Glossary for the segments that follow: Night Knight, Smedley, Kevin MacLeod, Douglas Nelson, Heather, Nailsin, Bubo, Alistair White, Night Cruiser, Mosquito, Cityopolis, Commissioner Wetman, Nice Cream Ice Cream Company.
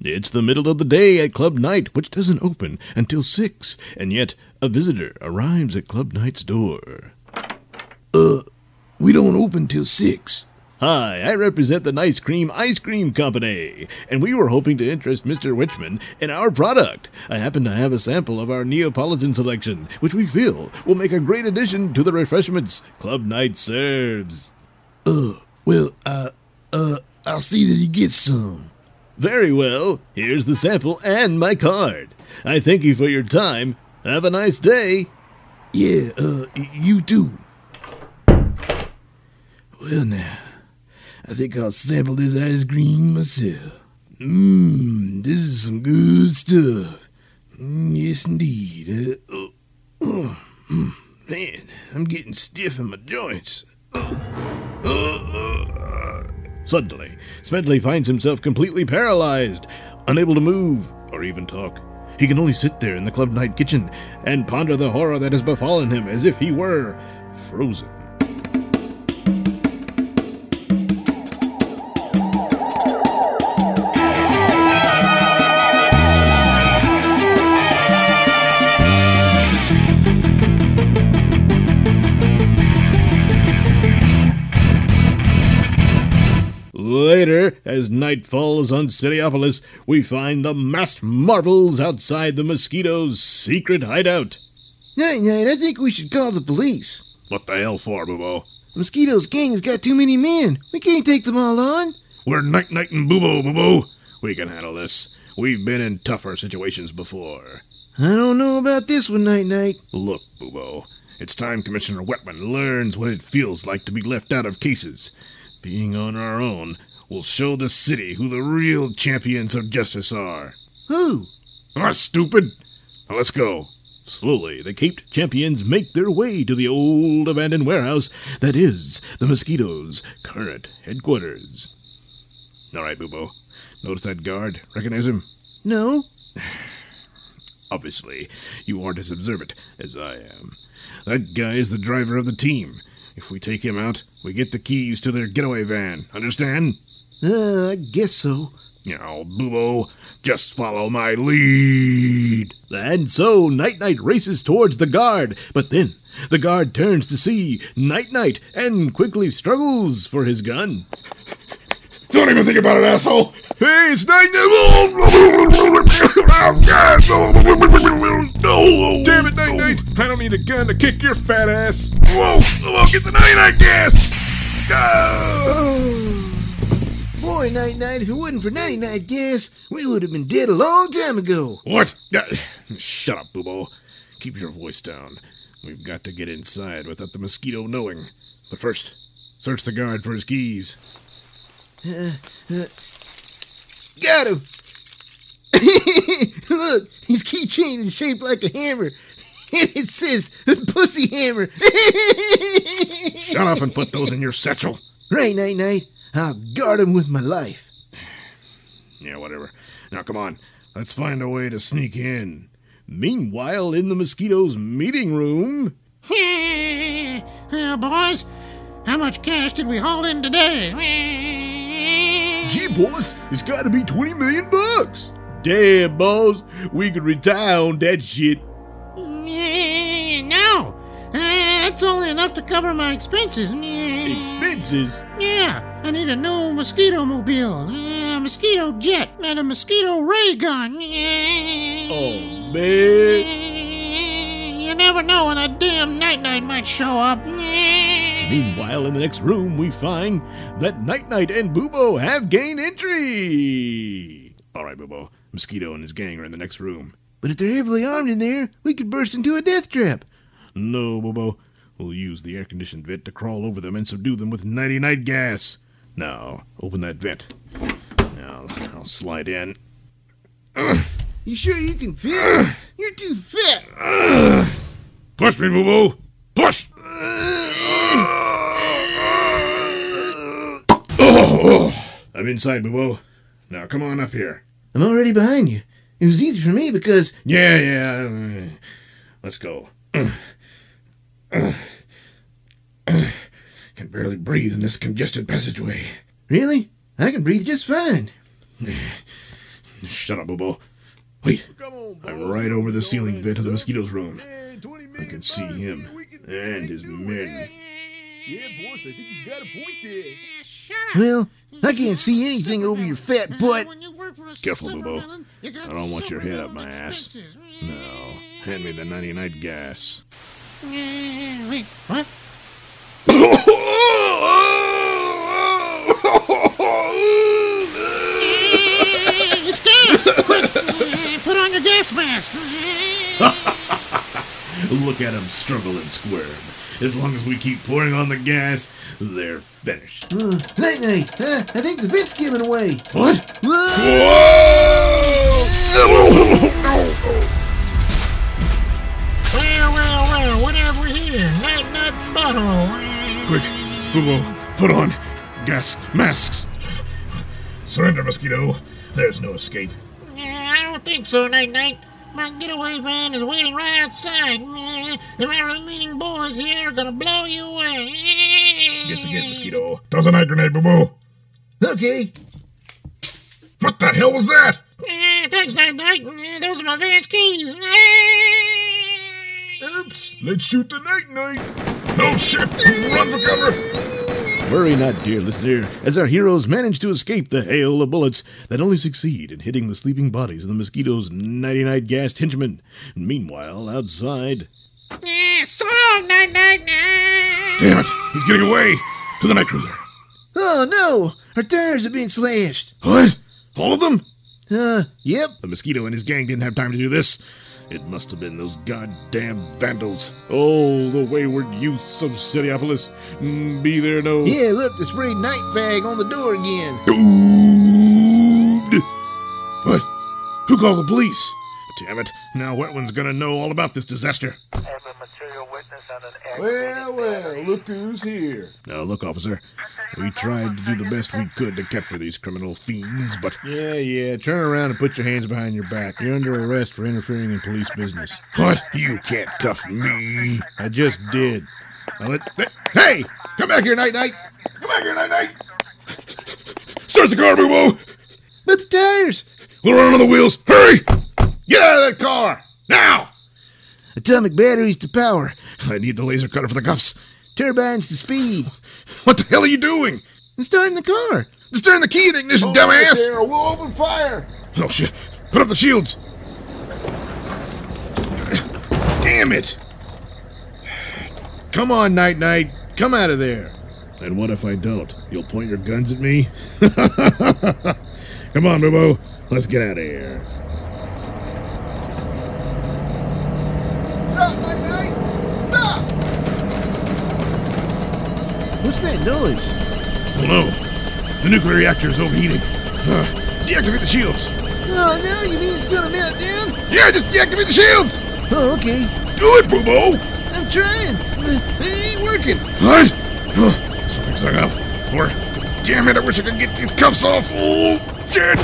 It's the middle of the day at Club Night, which doesn't open until 6, and yet a visitor arrives at Club Night's door. We don't open till 6. Hi, I represent the Nice Cream Ice Cream Company, and we were hoping to interest Mr. Wetman in our product. I happen to have a sample of our Neapolitan selection, which we feel will make a great addition to the refreshments Club Night serves. I'll see that he gets some. Very well. Here's the sample and my card. I thank you for your time. Have a nice day. Yeah, you too. Well now, I think I'll sample this ice cream myself. This is some good stuff. Yes, indeed. Man, I'm getting stiff in my joints. Suddenly, Smedley finds himself completely paralyzed, unable to move or even talk. He can only sit there in the Club Night kitchen and ponder the horror that has befallen him as if he were frozen. Later, as night falls on Cityopolis, we find the masked marvels outside the Mosquito's secret hideout. Night Knight, I think we should call the police. What the hell for, Bubo? The Mosquito's gang's got too many men. We can't take them all on. We're Night Knight and Bubo, Bubo. We can handle this. We've been in tougher situations before. I don't know about this one, Night Knight. Look, Bubo, it's time Commissioner Wetman learns what it feels like to be left out of cases. Being on our own will show the city who the real champions of justice are. Who? Ah, stupid! Now let's go. Slowly, the caped champions make their way to the old abandoned warehouse that is the Mosquito's current headquarters. All right, Bubo. Notice that guard? Recognize him? No. Obviously, you aren't as observant as I am. That guy is the driver of the team. If we take him out, we get the keys to their getaway van. Understand? I guess so. Now, Bubo, just follow my lead. And so Night Knight races towards the guard, but then the guard turns to see Night Knight and quickly struggles for his gun. Don't even think about it, asshole! Hey, it's Night Knight! No! Damn it, Night Knight! I don't need a gun to kick your fat ass! Whoa! Whoa, get the Night Knight gas! Boy, Night Knight, if it wasn't for Night Knight gas, we would have been dead a long time ago! What? Shut up, Bubo. Keep your voice down. We've got to get inside without the Mosquito knowing. But first, search the guard for his keys. Got him! Look, his keychain is shaped like a hammer, and it says "pussy hammer." Shut up and put those in your satchel. Right, Night Knight. I'll guard him with my life. Yeah, whatever. Now, come on. Let's find a way to sneak in. Meanwhile, in the Mosquito's meeting room. Hey, boys, how much cash did we haul in today? Gee, boss, it's got to be $20 million bucks. Damn, boss, we could retire on that shit. No, that's only enough to cover my expenses. Expenses? Yeah, I need a new Mosquito mobile, a Mosquito jet, and a Mosquito ray gun. Oh, man. You never know when a damn Night Knight might show up. Meanwhile, in the next room, we find that Night Knight and Bubo have gained entry. All right, Bubo. Mosquito and his gang are in the next room. But if they're heavily armed in there, we could burst into a death trap. No, Bubo. We'll use the air-conditioned vent to crawl over them and subdue them with Nighty Night gas. Now, open that vent. Now, I'll slide in. You sure you can fit? You're too fat. Push me, Bubo. Push! I'm inside, Bubo. Now, come on up here. I'm already behind you. It was easy for me because... Yeah. Let's go. Can barely breathe in this congested passageway. Really? I can breathe just fine. Shut up, Bubo. Wait, I'm right over the ceiling vent of the Mosquito's room. I can see him and his men. Yeah, boss, I think he's got a point there. Shut up. Well, I can't see anything over your fat butt. Careful, Bubo. I don't want your head up my ass. No, hand me the 99 gas. Wait, what? It's gas! Quick, put on your gas mask! Look at him struggle and squirm. As long as we keep pouring on the gas, they're finished. Night Knight! I think the vent's giving away! What? Whoa! Well, whatever here! Night bottle! Quick, Bubo, put on gas masks! Surrender, Mosquito. There's no escape. I don't think so, Night Knight. My getaway van is waiting right outside. And my remaining boys here are gonna blow you away. Guess again, Mosquito. Toss a night grenade, Bubo. Okay. What the hell was that? Thanks, Night Knight. Those are my van's keys. Oops. Let's shoot the Night Knight. Oh, shit. Run for cover. Worry not, dear listener, as our heroes manage to escape the hail of bullets that only succeed in hitting the sleeping bodies of the Mosquito's 99 gassed henchmen. Meanwhile, outside... so long, Night Knight! Damn it! He's getting away! To the Night Cruiser! Oh, no! Our tires are being slashed! What? All of them? Yep. The Mosquito and his gang didn't have time to do this. It must have been those goddamn vandals. Oh, the wayward youths of Cityopolis. Be there no... Yeah, look, they sprayed night fag on the door again. Dude! What? Who called the police? Damn it, now Wetman's gonna know all about this disaster. Have a material witness on an well, look who's here. Now, look, officer. We tried to do the best we could to capture these criminal fiends, but... Yeah, turn around and put your hands behind your back. You're under arrest for interfering in police business. What? You can't cuff me. I just did. Now hey! Come back here, Night Knight! Come back here, Night Knight! Start the car, Bubo! But the tires! We'll run on the wheels! Hurry! Get out of that car! Now! Atomic batteries to power. I need the laser cutter for the cuffs. Turbines to speed. What the hell are you doing? I'm starting the car. I'm starting the key in the ignition, dumbass! Right, we'll open fire! Oh, shit. Put up the shields. Damn it! Come on, Night Knight. Come out of there. And what if I don't? You'll point your guns at me? Come on, Bubo. Let's get out of here. Stop, Night Knight! Stop! What's that noise? I don't know. The nuclear reactor's overheating. Deactivate the shields. Oh, no, you mean it's gonna melt down? Yeah, just deactivate the shields! Oh, okay. Do it, Bubo! I'm trying, but it ain't working. What? Something's hung up. Or, damn it, I wish I could get these cuffs off. Oh, shit!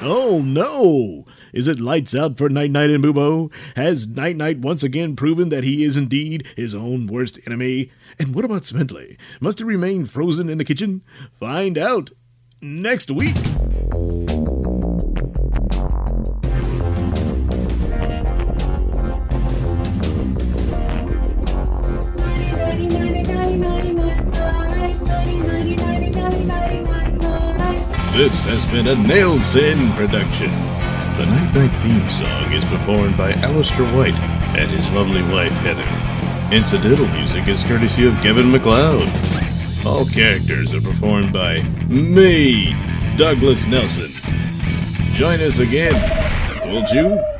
Oh, no! Is it lights out for Night Knight and Bubo? Has Night Knight once again proven that he is indeed his own worst enemy? And what about Smedley? Must he remain frozen in the kitchen? Find out next week! This has been a Nailsin production. The Night Knight theme song is performed by Alistair White and his lovely wife, Heather. Incidental music is courtesy of Kevin MacLeod. All characters are performed by me, Douglas Nelson. Join us again, won't you?